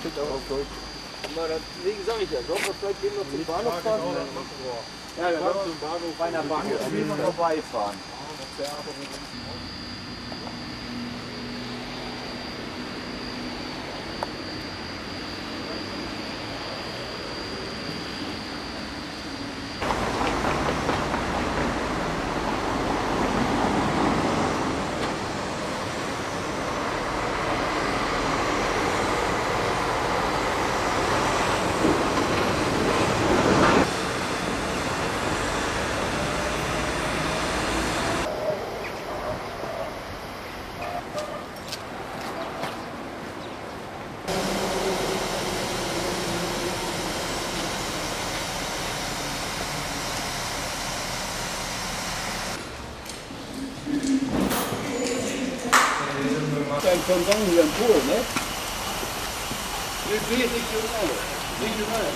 Steht auch auf Deutsch. Deswegen sage ich ja, sollen wir vielleicht eben noch zum Bahnhof fahren? Ja, wir wollen zum Bahnhof bei einer Bahn vorbeifahren. Von Gang hier in Polen, ne? Nee, regional. Regional.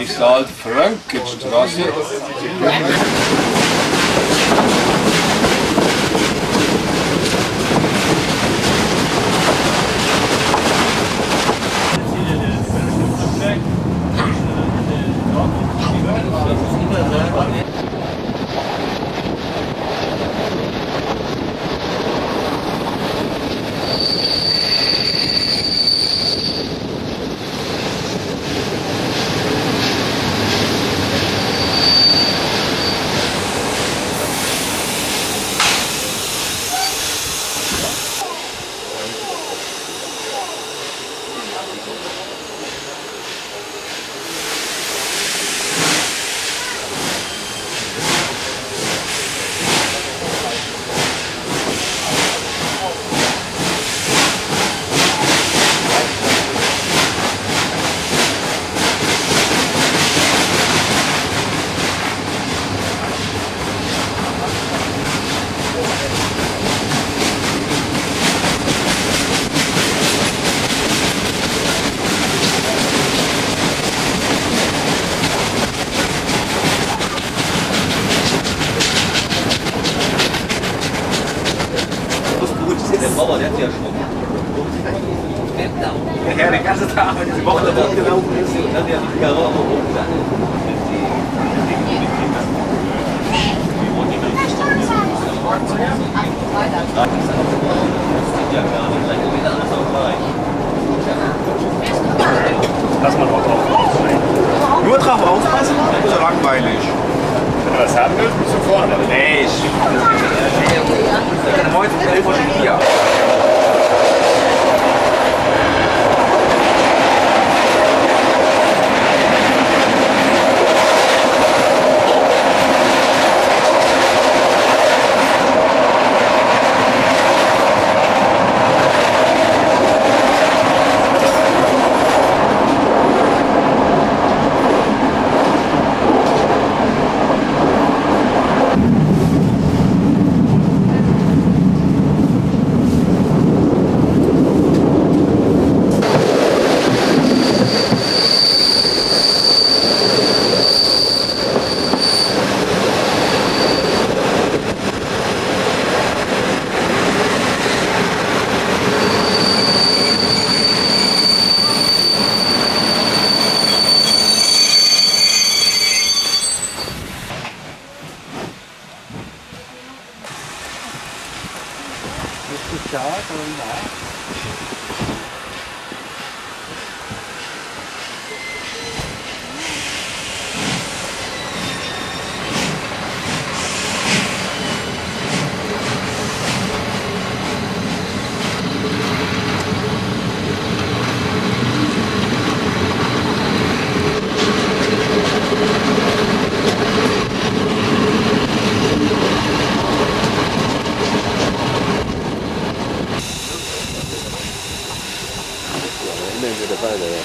Ich sage Frankenstraße. Lass mal drauf aufpassen. Nur drauf aufpassen? Das ist langweilig. Wenn du was haben willst, bist du vorne. Nee, ich. Dann heute ist 11:04.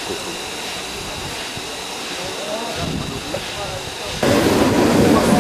Thank you.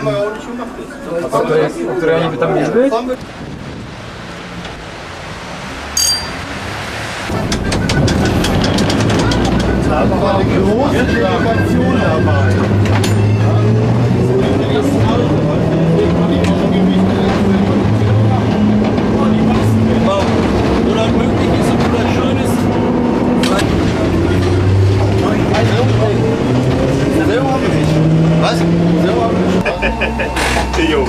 Которые они там бегают? Da war eine große Delegation dabei. Oder möglich ist es ein schönes. Selber habe ich. Was? Selber habe ich. Jo.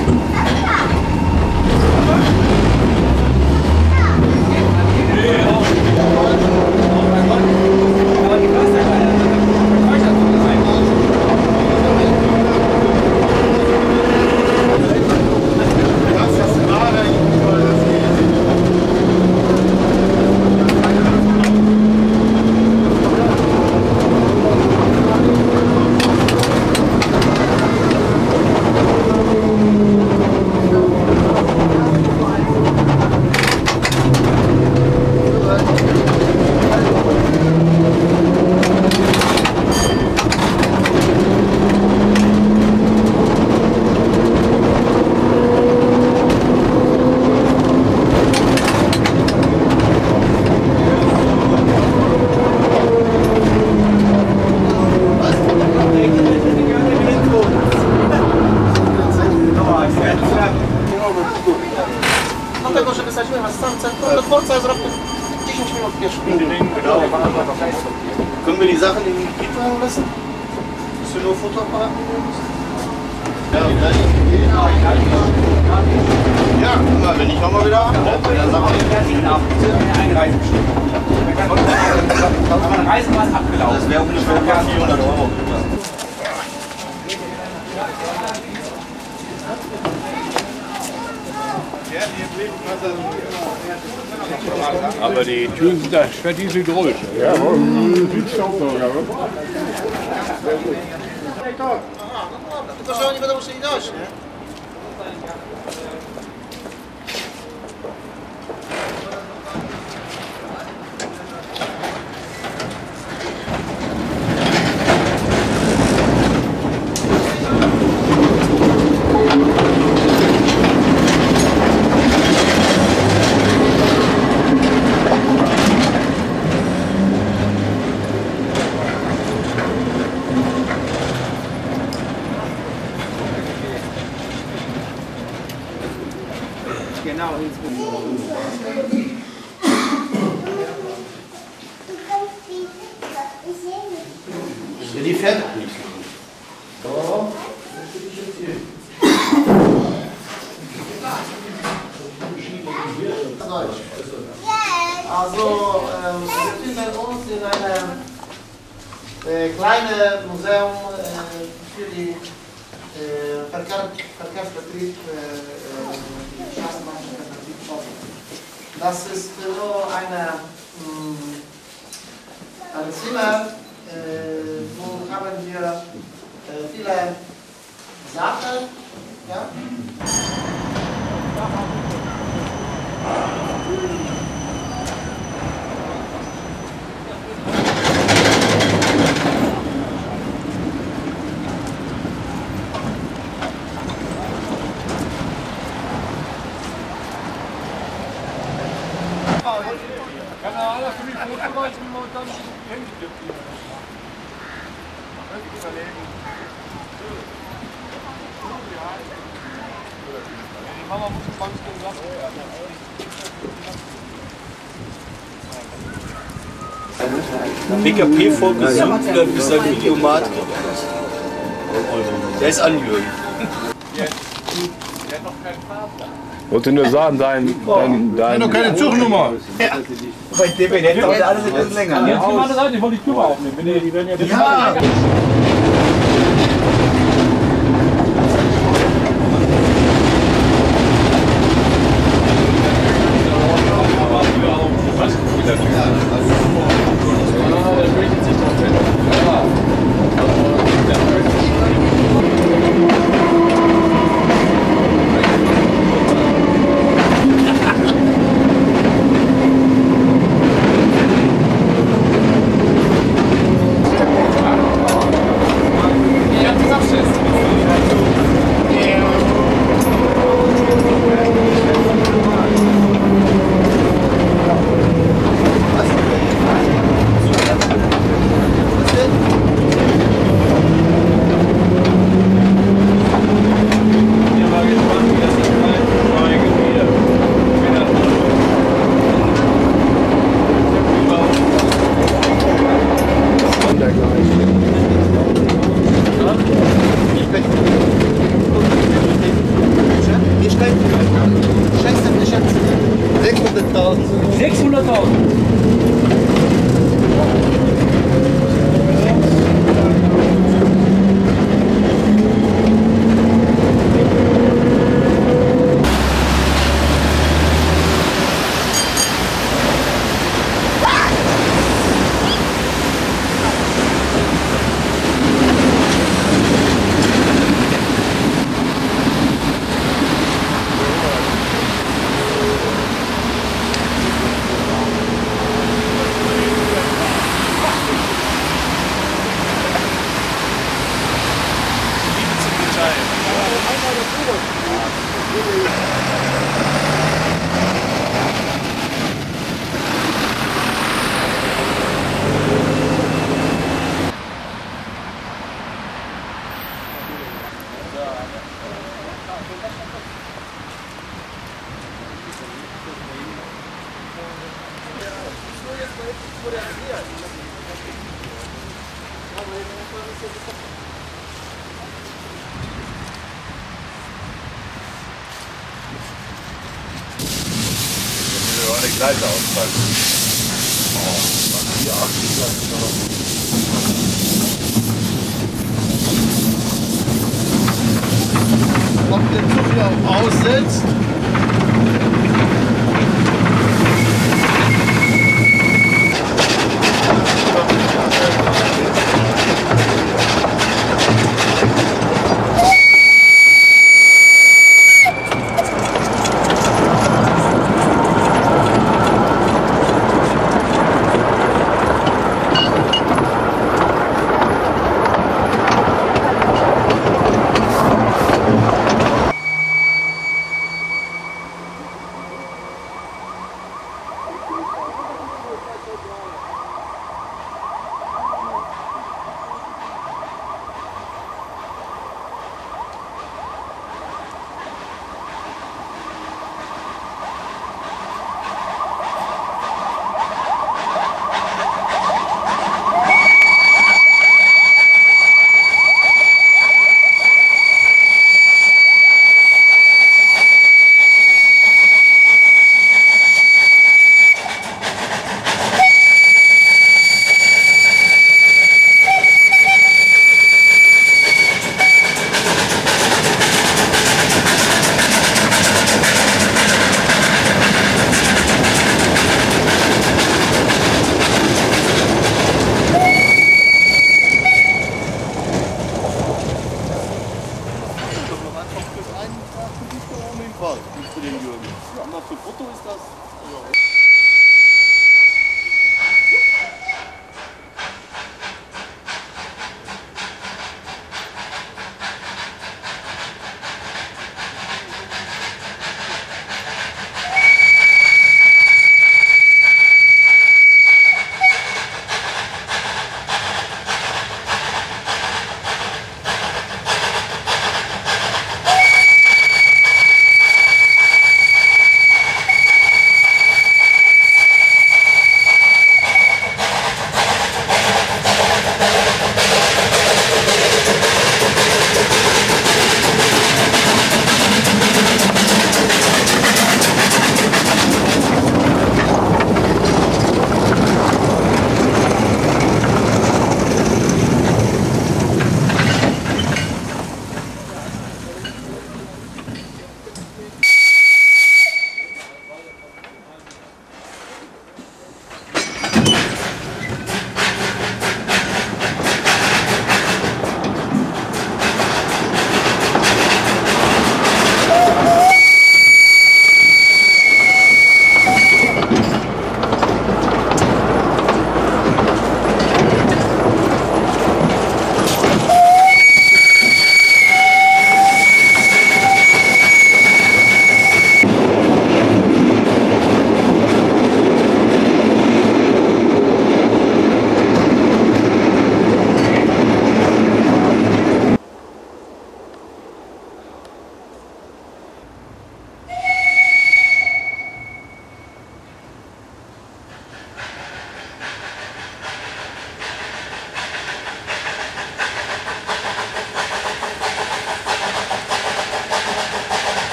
Aber die Türen sind da schwer hydrolisch. Ja, Staubsauger. Das ist so ein Zimmer, wo haben wir viele Sachen. Ja? BKP-Volk ist Südler, bis er ein Idiomat kriegt. Der ist angehörig. Wollte nur sagen, dein... Ich hab noch keine Zugnummer! Ja. Bei dem hätte heute alles ein bisschen länger. Jetzt geh mal da rein, ich wollte die Tür mal aufnehmen. Die werden ja... Ja! 5 Budżet, mieszkańców 600 tysięcy, 600 Leiter ausfallen. Oh, ja, ob der Zug wieder auf aussitzt?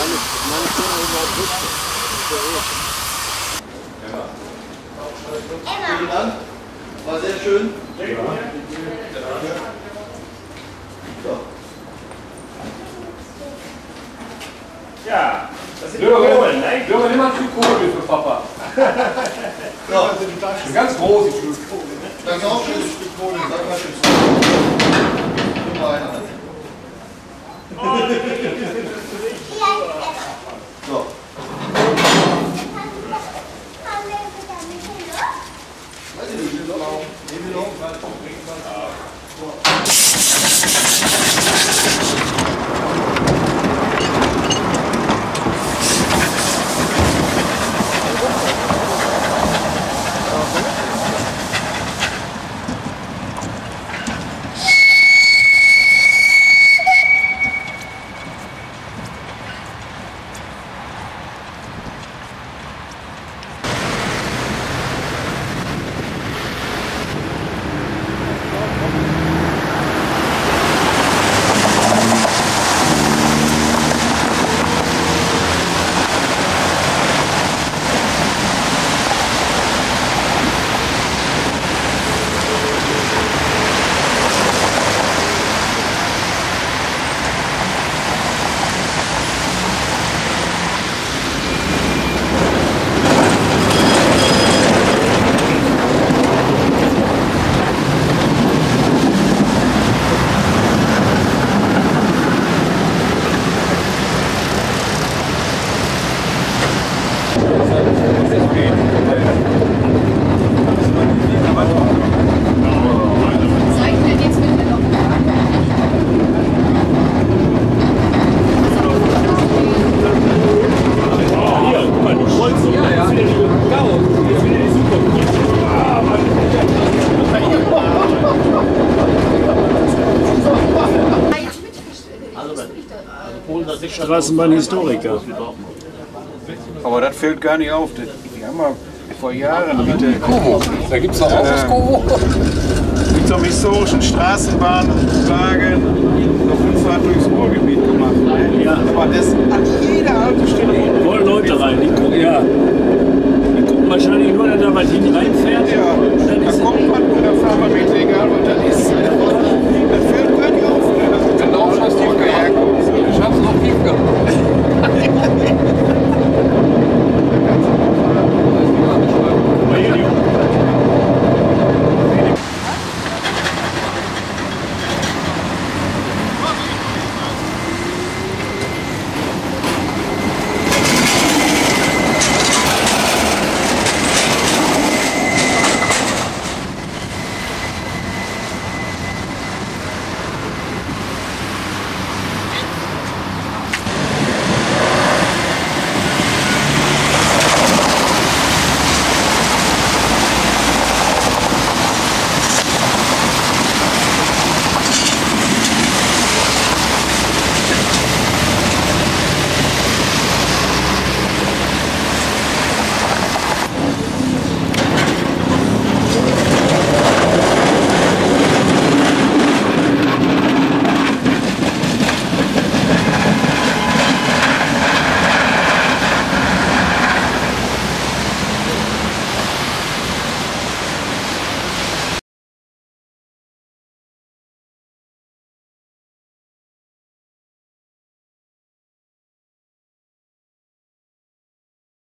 Vielen Dank, war sehr schön. Ja. Ja, das sind Kohlen, ne? Dürfen wir immer viel Kohle für Papa. Ja. Ein ganz großes Stück Kohle. Dann auch ein Stück Kohle, sag mal schön. Immer einer. So. Straßenbahnhistoriker. Aber das fällt gar nicht auf. Die haben wir vor Jahren mit der Kovo. Da gibt es auch was Kovo. Mit so einem historischen Straßenbahnwagen